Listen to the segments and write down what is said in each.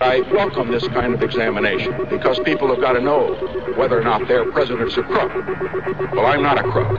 I welcome this kind of examination because people have got to know whether or not their president's a crook. Well, I'm not a crook.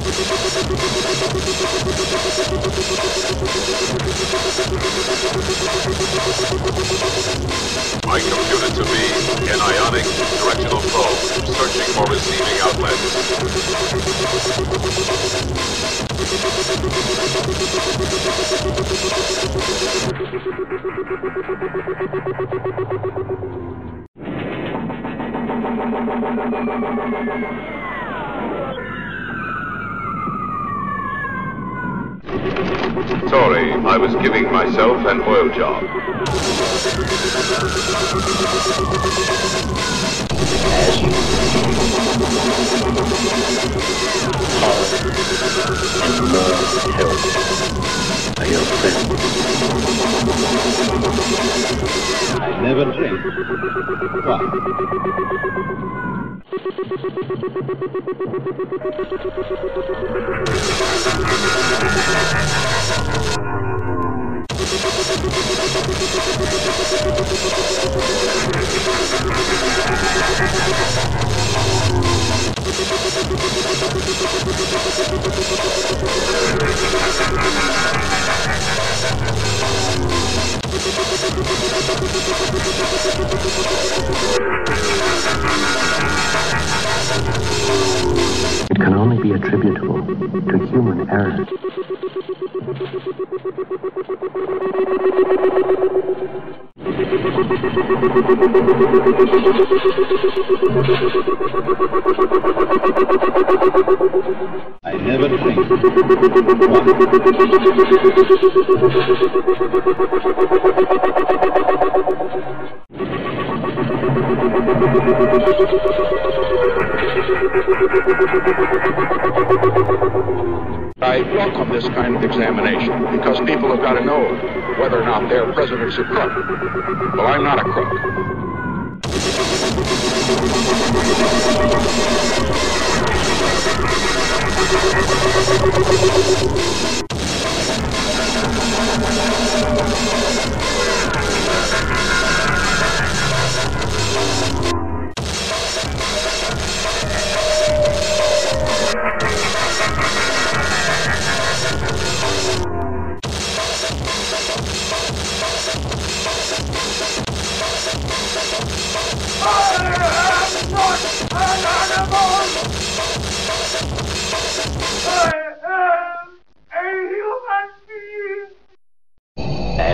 My computer to be an ionic directional probe searching for receiving outlets. Sorry, I was giving myself an oil job. I never drink. It can only be attributable to human error. I never think I welcome this kind of examination because people have got to know whether or not their president's a crook. Well, I'm not a crook.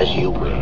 You will.